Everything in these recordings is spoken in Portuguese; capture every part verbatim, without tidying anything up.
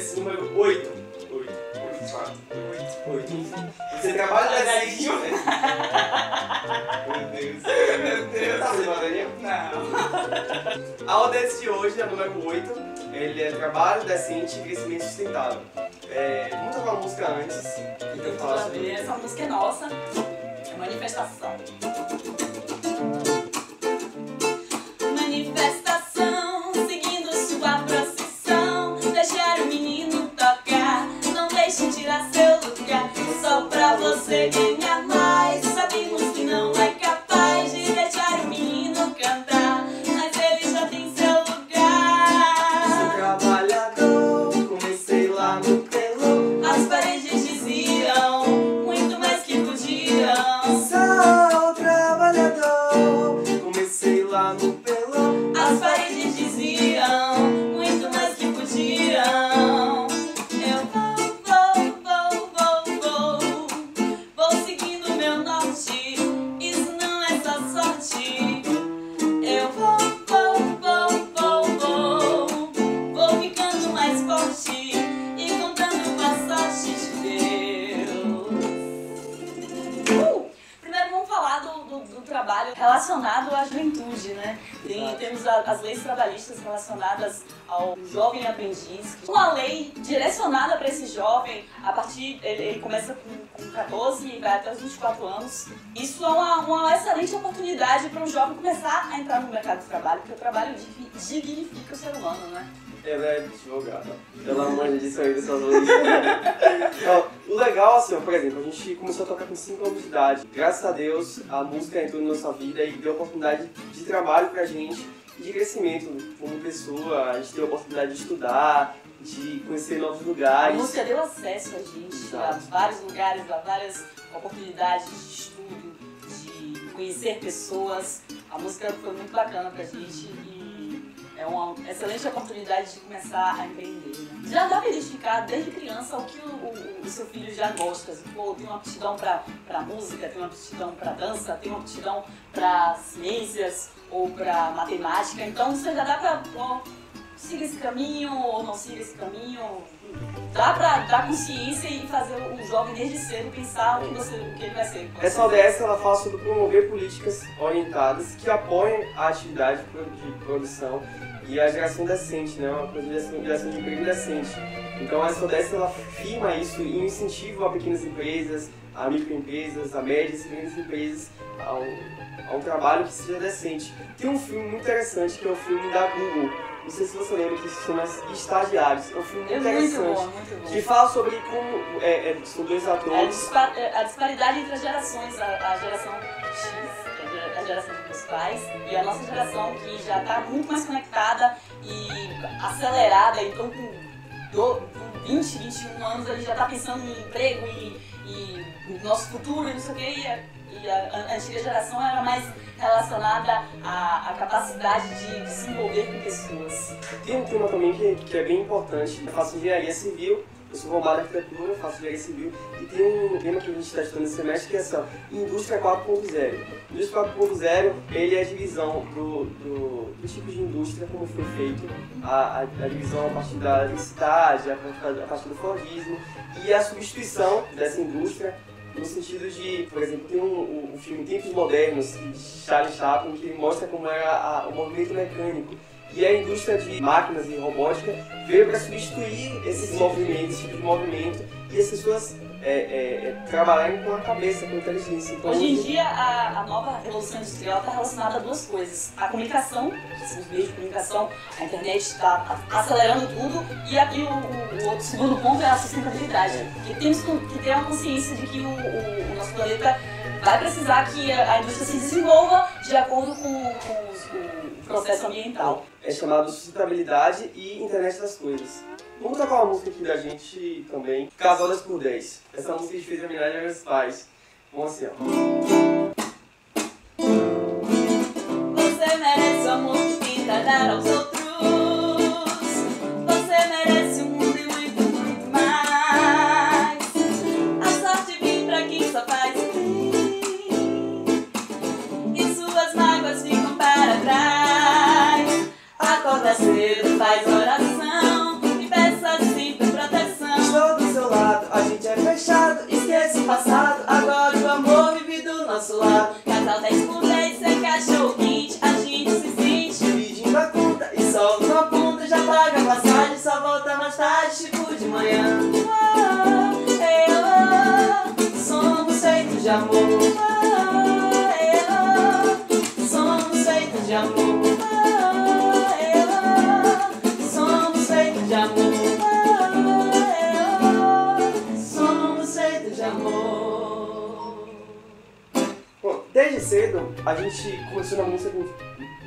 vezes número oito. oito. oito, quatro, oito, oito. Você trabalha assim, Meu Deus. Meu Deus. Tá Não. A O D S de hoje é o número oito. Ele é trabalho decente e crescimento sustentável. É, vamos tocar uma música antes. Então, fala sobre... Essa música é nossa. É manifestação. Relacionado à juventude, né? Tem, temos a, as leis trabalhistas relacionadas ao jovem aprendiz. Uma lei direcionada para esse jovem, a partir ele, ele começa com, com quatorze e vai até os vinte e quatro anos. Isso é uma, uma excelente oportunidade para um jovem começar a entrar no mercado de trabalho, porque o trabalho dignifica o ser humano, né? Ela é advogada. Ela manja disso aí, dessas leis. O legal, assim, ó, por exemplo, a gente começou a tocar com cinco anos de idade. Graças a Deus, a música entrou na nossa vida e deu oportunidade de trabalho pra gente, de crescimento como pessoa. A gente deu a oportunidade de estudar, de conhecer novos lugares. A música deu acesso a gente, exato, a vários lugares, a várias oportunidades de estudo, de conhecer pessoas. A música foi muito bacana pra gente e é uma excelente oportunidade de começar a empreender. Né? Já dá para identificar desde criança o que o, o, o seu filho já gosta. Pô, tem uma aptidão para música, tem uma aptidão para dança, tem uma aptidão para ciências ou para matemática. Então você já dá para seguir esse caminho ou não seguir esse caminho. Dá para dar consciência e fazer o jovem desde cedo pensar o que, você, o que ele vai ser. Essa O D S ela fala sobre promover políticas orientadas que apoiem a atividade de produção e a geração decente, né? Uma geração de emprego decente. Então a O D S ela firma isso e incentiva a pequenas empresas, a microempresas, a médias e grandes empresas ao, ao trabalho que seja decente. Tem um filme muito interessante que é o filme da Google. Não sei se você lembra que se chama Estagiários. É um filme muito interessante. Muito bom, muito bom. Que fala sobre como é, é, são dois atores. É a, dispar, é, a disparidade entre as gerações, a, a geração X, que é a geração dos meus pais, e a nossa geração que já está muito mais conectada e acelerada. Então, com vinte, vinte e um anos, ele já está pensando em emprego e, e no nosso futuro e não sei o que. E a antiga geração era mais relacionada à, à capacidade de, de se envolver com pessoas. Tem um tema também que, que é bem importante. Eu faço engenharia civil, eu sou formado em arquitetura, eu faço engenharia civil. E tem um tema que a gente está estudando esse semestre que é essa Indústria quatro ponto zero. Indústria quatro ponto zero, ele é a divisão do, do, do tipo de indústria, como foi feito. A, a, a divisão a partir da eletricidade, a partir do Fordismo e a substituição dessa indústria. No sentido de, por exemplo, tem um, um filme Tempos Modernos, de Charles Chaplin, que mostra como era a, o movimento mecânico. E a indústria de máquinas e robótica veio para substituir esses movimentos, esse tipo de movimento, e as pessoas é, é, trabalharem com a cabeça, com a inteligência. Então, hoje em dia, a, a nova revolução industrial está relacionada a duas coisas. A comunicação, os meios de comunicação, a internet está acelerando tudo, e aqui o, o, o segundo ponto é a sustentabilidade. Porque temos que ter uma consciência de que o, o, o nosso planeta vai precisar que a, a indústria se desenvolva de acordo com, com os, o processo ambiental. É chamado sustentabilidade e internet das coisas. Vamos tocar uma música aqui da gente também, Casola por dez. Essa música a gente fez em homenagem aos meus pais. Vamos assim, ó. Você merece o amor que tenta dar aos outros. Acorda cedo, faz oração e peça sempre pra de amor, ah, ela. Somos feitos de amor, ah, ela. Somos feitos de amor, ah, ela. Somos feitos de amor. Bom, desde cedo a gente começou na música,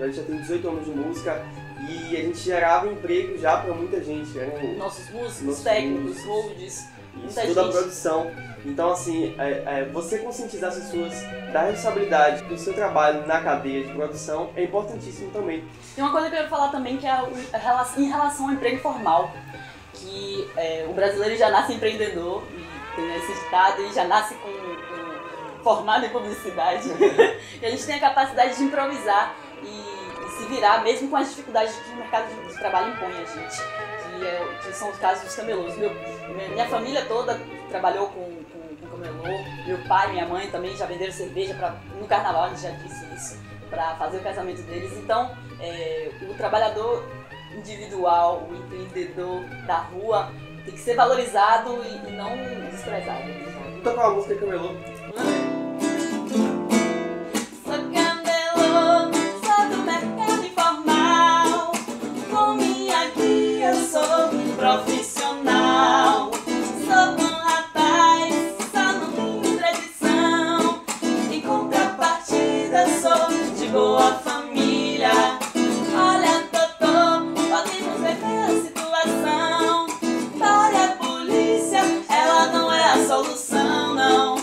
a gente já tem dezoito anos de música. E a gente gerava emprego já para muita gente, né? Nossos músicos, Nossos técnicos, moldes, muita gente. Toda a produção. Então, assim, é, é, você conscientizar as pessoas da responsabilidade do seu trabalho na cadeia de produção é importantíssimo também. Tem uma coisa que eu quero falar também, que é a relação, em relação ao emprego formal, que é, o brasileiro já nasce empreendedor, e tem esse estado, e já nasce com, com, formado em publicidade. E a gente tem a capacidade de improvisar e se virar, mesmo com as dificuldades que o mercado de trabalho impõe a gente, que, é, que são os casos dos camelôs. Meu, minha família toda trabalhou com, com, com camelô, meu pai, minha mãe também já venderam cerveja pra, no carnaval, a gente já disse isso, para fazer o casamento deles. Então, é, o trabalhador individual, o empreendedor da rua, tem que ser valorizado e, e não desprezado. Toca uma música camelô. Hum? Profissional, sou bom rapaz, só não tenho tradição. Em contrapartida, sou de boa família. Olha, Totó, podemos rever a situação. Para a polícia, ela não é a solução, não.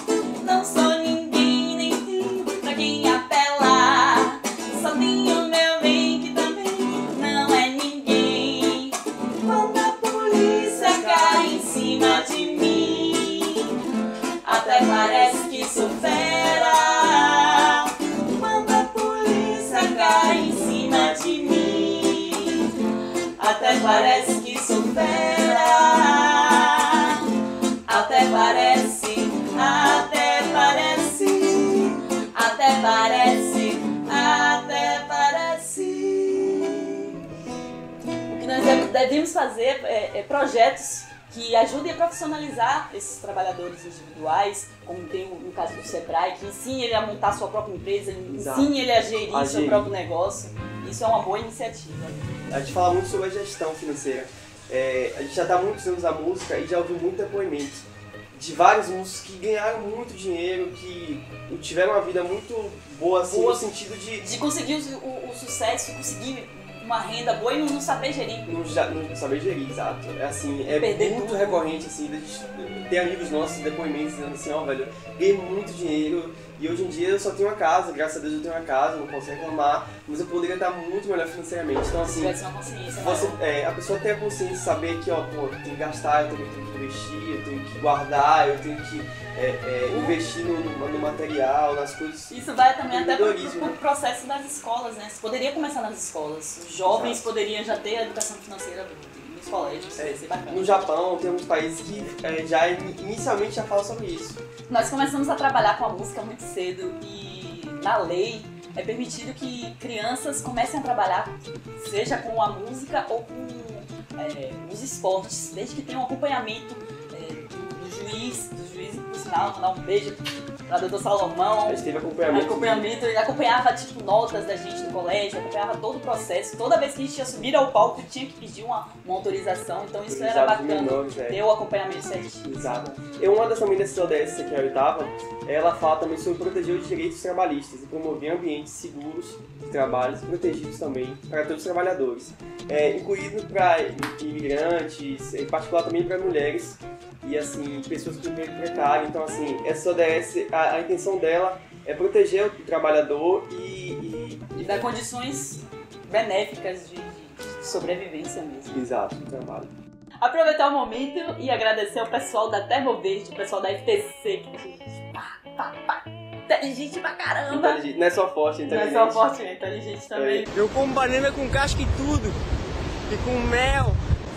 Não sou ninguém, nem tenho pra quem apelar. Só tenho meu bem, que também não é ninguém. Quando de mim, até parece que sou fera. Quando a polícia cai em cima de mim, até parece que sou fera. Até parece, até parece, até parece, até parece. O que nós devemos fazer é, é projetos que ajudem a profissionalizar esses trabalhadores individuais, como tem no caso do Sebrae, que ensine ele a montar a sua própria empresa, Exato. ensine ele a gerir a seu gerir. próprio negócio. Isso é uma boa iniciativa. A gente fala muito sobre a gestão financeira. É, a gente já está há muitos anos na música e já ouviu muito depoimento de vários músicos que ganharam muito dinheiro, que tiveram uma vida muito boa, assim, boa no sentido de... De conseguir o, o sucesso, conseguir... uma renda boa e não saber gerir. Não, não saber gerir, exato. É assim, é Perder muito tudo. recorrente, assim, ter amigos nossos, depoimentos, dizendo assim, ó, oh, velho, ganhei muito dinheiro e hoje em dia eu só tenho uma casa, graças a Deus eu tenho uma casa, não posso reclamar, mas eu poderia estar muito melhor financeiramente. Então, assim, você, é, a pessoa tem a consciência de saber que, ó, pô, eu tenho que gastar, eu tenho que investir, eu tenho que guardar, eu tenho que é, é, uh. investir no, no, no material, nas coisas. Isso vai também até pro, pro, pro processo das escolas, né? Você poderia começar nas escolas. Jovens Exato. poderiam já ter a educação financeira nos colégios, é, isso é bacana. No Japão tem alguns países que é, já inicialmente já falam sobre isso. Nós começamos a trabalhar com a música muito cedo e na lei é permitido que crianças comecem a trabalhar seja com a música ou com é, os esportes, desde que tenham um acompanhamento é, do juiz, do juiz, por sinal, vou dar um beijo para o doutor Salomão. A gente teve acompanhamento. acompanhamento ele acompanhava tipo, notas da gente no colégio, acompanhava todo o processo. Toda vez que a gente ia subir ao palco, tinha que pedir uma, uma autorização. Então isso era bacana, menores, ter é. o acompanhamento certinho. Exato. E uma das famílias da O D S, que é a oitava, ela fala também sobre proteger os direitos trabalhistas e promover ambientes seguros de trabalhos protegidos também para todos os trabalhadores, é, incluindo para imigrantes, em particular também para mulheres e assim, pessoas com emprego precário. Então, assim, essa O D S, a, a intenção dela é proteger o trabalhador e... E, e dar condições benéficas de, de sobrevivência mesmo. Exato, do trabalho. Aproveitar o momento e agradecer ao pessoal da Termoverde, o pessoal da F T C, que a gente... Pá, pá, pá, inteligente pra caramba! Não é só forte, é inteligente. Não é só forte, é inteligente também. É. Eu como banana com casca e tudo, e com mel,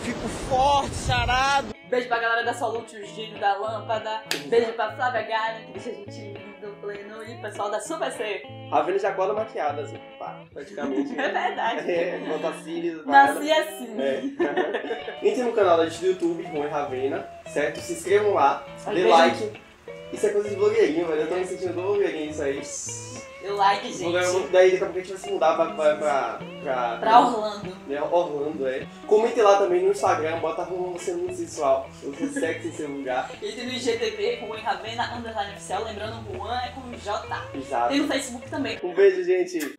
fico forte, sarado. Beijo pra galera da Solute, o Giro da Lâmpada. Beijo pra Flávia Gale, que deixa a gente lindo, pleno. E o pessoal da Supercell. Ravena já acorda maquiada, assim, pá, praticamente. É verdade. É, bota cílios. Nasci assim. É. Entre no canal da gente do YouTube, Juan e Ravena, certo? Se inscrevam lá, dê like. Isso é coisa de blogueirinho, velho. Eu tô me sentindo do blogueirinho isso aí. Eu like, gente. Daí daqui a pouco a gente vai se mudar pra... Pra, pra, pra, pra Orlando. Né? Orlando, é. Comente lá também no Instagram, bota arruma você muito sensual. Você sexy em seu lugar. E tem no I G T V, com Juan e Ravena, underline oficial. Lembrando, Juan é com J. Exato. Tem no Facebook também. Um beijo, gente.